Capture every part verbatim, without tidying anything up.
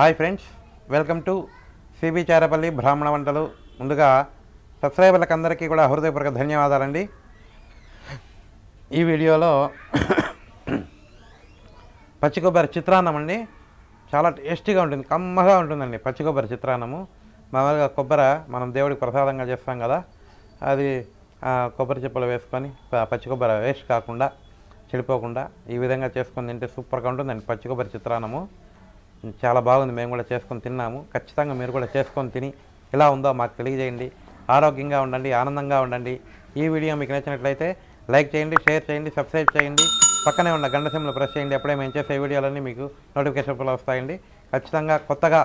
Hi friends, welcome to C B Charepalli Brahmanavantalu Munduga subscribe lakandariki kuda hrudayapuraka dhanyavadalandi. Ee video lo Pachikobbari Chitrannam andi chaala tasty ga untundi, kammaga untundandi. Pachikobbari Chitrannam మామూలుగా కొబ్బర మనం దేవుడికి ప్రసాదంగా చేస్తాం కదా, అది కొబ్బరి చిప్పలు వేసుకొని పచ్చి కొబ్బరి వేస్ట్ కాకుండా చెడిపోకుండా ఈ విధంగా చేసుకొని తింటే సూపర్గా ఉంటుందండి. పచ్చి కొబ్బరి చిత్రాన్నము చాలా బాగుంది, మేము కూడా చేసుకొని తిన్నాము. ఖచ్చితంగా మీరు కూడా చేసుకొని తిని ఎలా ఉందో మాకు తెలియజేయండి. ఆరోగ్యంగా ఉండండి, ఆనందంగా ఉండండి. ఈ వీడియో మీకు నచ్చినట్లయితే లైక్ చేయండి, షేర్ చేయండి, సబ్స్క్రైబ్ చేయండి, పక్కనే ఉన్న గంట సిమ్లో ప్రెస్ చేయండి. అప్పుడే మేము చేసే వీడియోలన్నీ మీకు నోటిఫికేషన్లు వస్తాయండి. ఖచ్చితంగా కొత్తగా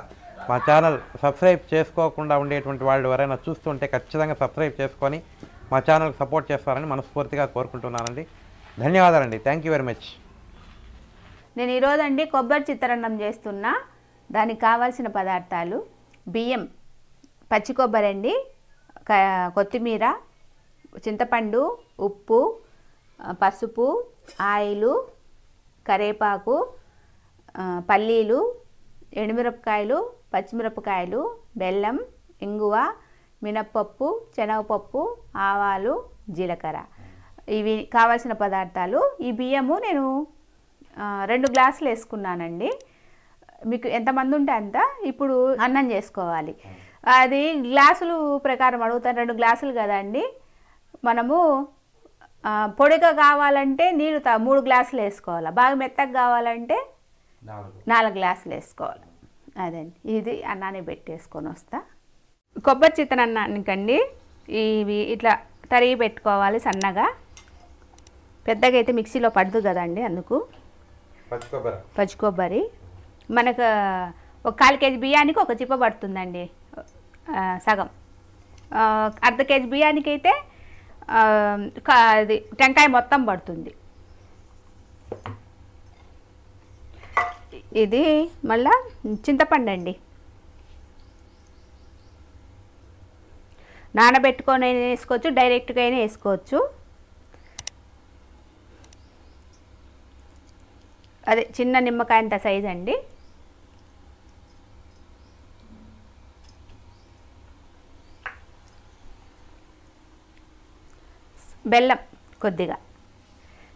మా ఛానల్ సబ్స్క్రైబ్ చేసుకోకుండా ఉండేటువంటి వాళ్ళు ఎవరైనా చూస్తుంటే ఖచ్చితంగా సబ్స్క్రైబ్ చేసుకొని మా ఛానల్కి సపోర్ట్ చేస్తారని మనస్ఫూర్తిగా కోరుకుంటున్నానండి. ధన్యవాదాలండి. Thank you very much. నేను ఈరోజు అండి కొబ్బరి చిత్రాన్నం చేస్తున్నా. దానికి కావాల్సిన పదార్థాలు బియ్యం, పచ్చి కొబ్బరి అండి, కొత్తిమీర, చింతపండు, ఉప్పు, పసుపు, ఆయిలు, కరేపాకు, పల్లీలు, ఎండుమిరపకాయలు, పచ్చిమిరపకాయలు, బెల్లం, ఇంగువ, మినప్పప్పు, శనగపప్పు, ఆవాలు, జీలకర్ర. ఇవి కావాల్సిన పదార్థాలు. ఈ బియ్యము నేను రెండు గ్లాసులు వేసుకున్నానండి. మీకు ఎంతమంది ఉంటే అంత. ఇప్పుడు అన్నం చేసుకోవాలి. అది గ్లాసులు ప్రకారం అడుగుతాను. రెండు గ్లాసులు కదండి. మనము పొడిగా కావాలంటే నీళ్ళు మూడు గ్లాసులు వేసుకోవాలి. బాగా మెత్తగా కావాలంటే నాలుగు గ్లాసులు వేసుకోవాలి. అదండి, ఇది అన్నాన్ని పెట్టేసుకొని వస్తా. కొబ్బరి చిత్రాన్నానికండి ఇవి ఇట్లా తరిగి పెట్టుకోవాలి సన్నగా. పెద్దగా అయితే మిక్సీలో పడదు కదండి, అందుకు పచ్చి కొబ్బరి మనకు ఒక కాలు కేజీ బియ్యానికి ఒక చిప్ప పడుతుందండి, సగం. అర్ధ కేజీ బియ్యానికి అయితే అది టెంకాయ మొత్తం పడుతుంది. ఇది మళ్ళా చింతపండు అండి, నానబెట్టుకొని అయినా వేసుకోవచ్చు, డైరెక్ట్గా అయినా వేసుకోవచ్చు. అదే చిన్న నిమ్మకాయ అంత సైజ్ అండి. బెల్లం కొద్దిగా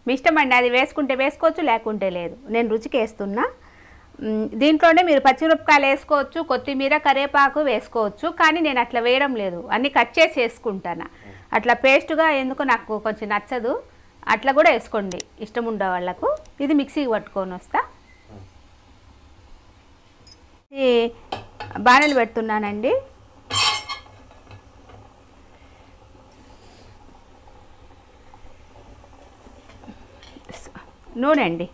మీ ఇష్టం అండి, అది వేసుకుంటే వేసుకోవచ్చు, లేకుంటే లేదు. నేను రుచికి వేస్తున్నా. దీంట్లోనే మీరు పచ్చిమిరపకాయలు వేసుకోవచ్చు, కొత్తిమీర, కరేపాకు వేసుకోవచ్చు. కానీ నేను అట్లా వేయడం లేదు, అన్నీ కట్ చేసి వేసుకుంటాను. అట్లా పేస్ట్గా ఎందుకు నాకు కొంచెం నచ్చదు. అట్లా కూడా వేసుకోండి ఇష్టం ఉండే వాళ్ళకు. ఇది మిక్సీకి పట్టుకొని వస్తా. ఇది బాణలు పెడుతున్నానండి. నూనె అండి,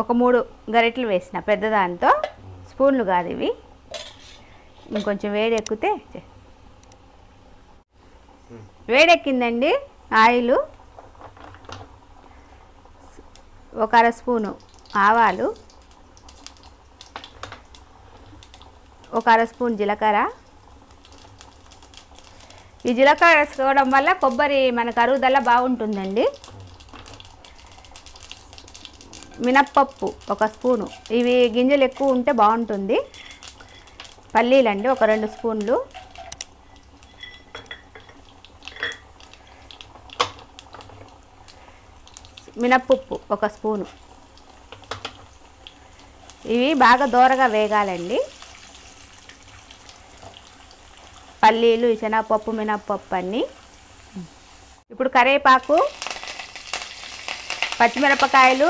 ఒక మూడు గరిటెలు వేసిన, పెద్దదాంతో, స్పూన్లు కాదు ఇవి. ఇంకొంచెం వేడి ఎక్కితే, వేడెక్కిందండి. ఆయిలు ఒక అర స్పూను, ఆవాలు ఒక అర స్పూన్, జీలకర్ర. ఈ జీలకర్ర వేసుకోవడం వల్ల కొబ్బరి మనకు అరుగుదల బాగుంటుందండి. మినప్పప్పు ఒక స్పూను, ఇవి గింజలు ఎక్కువ ఉంటే బాగుంటుంది. పల్లీలండి ఒక రెండు స్పూన్లు. మినప్పప్పు ఒక స్పూను. ఇవి బాగా దోరగా వేగాలండి. పల్లీలు, శనగపప్పు, మినప్పప్పు అన్నీ. ఇప్పుడు కరేపాకు, పచ్చిమిరపకాయలు,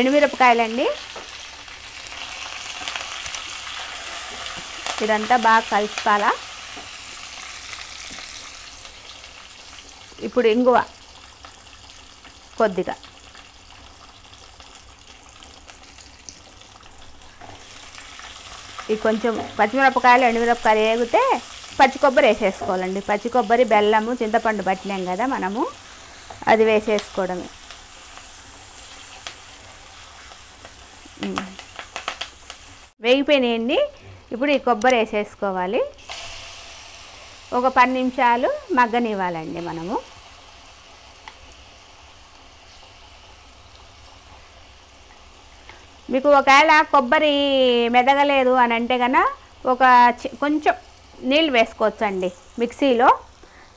ఎండుమిరపకాయలండి. ఇదంతా బాగా కలుపుకోవాలా. ఇప్పుడు ఇంగువ కొద్దిగా, ఇది కొంచెం పచ్చిమిరపకాయలు, ఎండుమిరపకాయలు వేగితే పచ్చి కొబ్బరి వేసేసుకోవాలండి. పచ్చి కొబ్బరి, బెల్లము, చింతపండు పట్టినాం కదా మనము, అది వేసేసుకోవడమే. వేగిపోయినాయండి. ఇప్పుడు ఈ కొబ్బరి వేసేసుకోవాలి. ఒక పది నిమిషాలు మగ్గనివ్వాలండి మనము. మీకు ఒకవేళ కొబ్బరి మెదగలేదు అని అంటే గన ఒక కొంచెం నీళ్ళు వేసుకోవచ్చండి మిక్సీలో,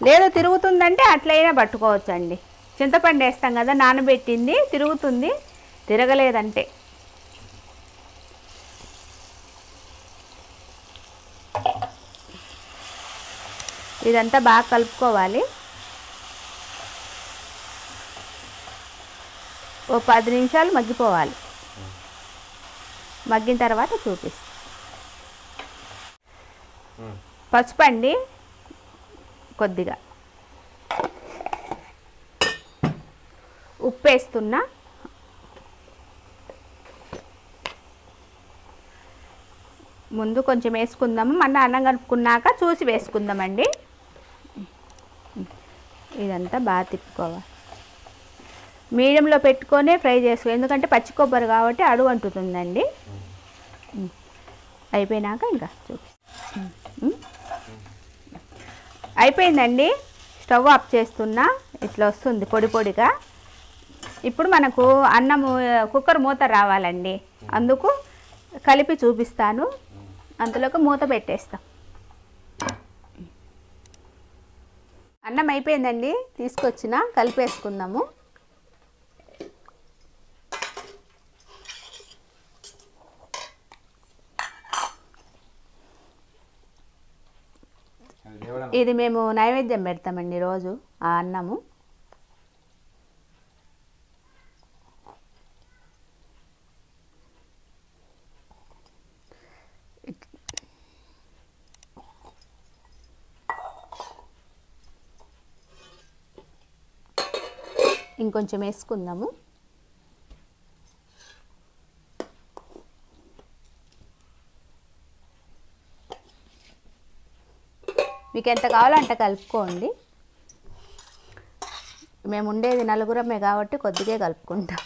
లేదు తిరుగుతుందంటే అట్లైనా పట్టుకోవచ్చండి. చింతపండు వేస్తాం కదా నానబెట్టింది, తిరుగుతుంది, తిరగలేదంటే ఇదంతా బాగా కలుపుకోవాలి. ఓ పది నిమిషాలు మగ్గిపోవాలి. మగ్గిన తర్వాత చూపిస్తాను. పసుపు అండి కొద్దిగా, ఉప్పు వేస్తున్నా, ముందు కొంచెం వేసుకుందాము, మన అన్నం కలుపుకున్నాక చూసి వేసుకుందామండి. ఇదంతా బాగా తిప్పుకోవాలి, మీడియంలో పెట్టుకొని ఫ్రై చేసుకో, ఎందుకంటే పచ్చి కొబ్బరి కాబట్టి అడుగు అంటుతుందండి. అయిపోయినాక ఇంకా చూపి అయిపోయిందండి. స్టవ్ ఆఫ్ చేస్తున్నా, ఇట్లా వస్తుంది పొడి పొడిగా. ఇప్పుడు మనకు అన్నము కుక్కర్ మూత రావాలండి, అందుకు కలిపి చూపిస్తాను. అందులోకి మూత పెట్టేస్తాం. అన్నం అయిపోయిందండి, తీసుకొచ్చిన కలిపేసుకుందాము. ఇది మేము నైవేద్యం పెడతామండి రోజు ఆ అన్నము. ఇంకొంచెం వేసుకుందాము. మీకు ఎంత కావాలంటే కలుపుకోండి, మేము ఉండేది నలుగురమే కాబట్టి కొద్దిగా కలుపుకుంటాం.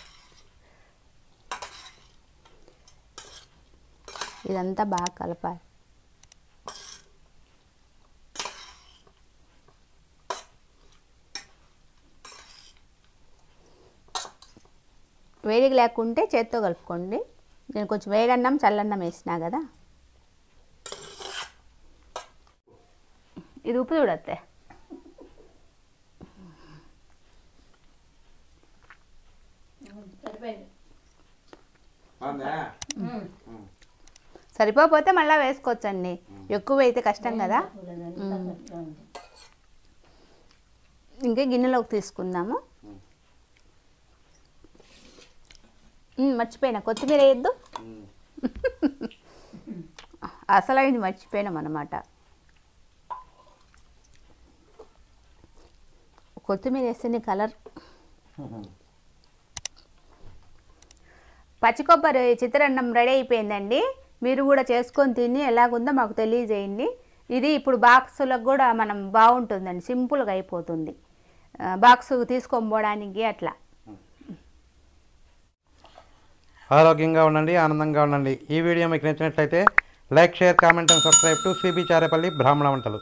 ఇదంతా బాగా కలపాలి. వేడికి లేకుంటే చేత్తో కలుపుకోండి. నేను కొంచెం వేడన్నం చల్లన్నం వేసినా కదా. ఇది ఉప్పు చూడతే, సరిపోతే మళ్ళీ వేసుకోవచ్చండి, ఎక్కువ అయితే కష్టం కదా. ఇంకా గిన్నెలోకి తీసుకుందాము. మర్చిపోయినా కొత్తిమీర వేయద్దు, అసలు ఇది మర్చిపోయినాం అన్నమాట. కొత్తిమీర వేసిన కలర్. పచ్చికొబ్బరి చిత్రాన్నం రెడీ అయిపోయిందండి. మీరు కూడా చేసుకొని తిని ఎలాగుందో మాకు తెలియజేయండి. ఇది ఇప్పుడు బాక్సులకు కూడా మనం బాగుంటుందండి, సింపుల్గా అయిపోతుంది బాక్సు తీసుకొని పోవడానికి. అట్లా ఆరోగ్యంగా ఉండండి, ఆనందంగా ఉండండి. ఈ వీడియో మీకు నచ్చినట్లయితే like, share, comment and subscribe to C B Charepalli బ్రాహ్మణ వంటలు.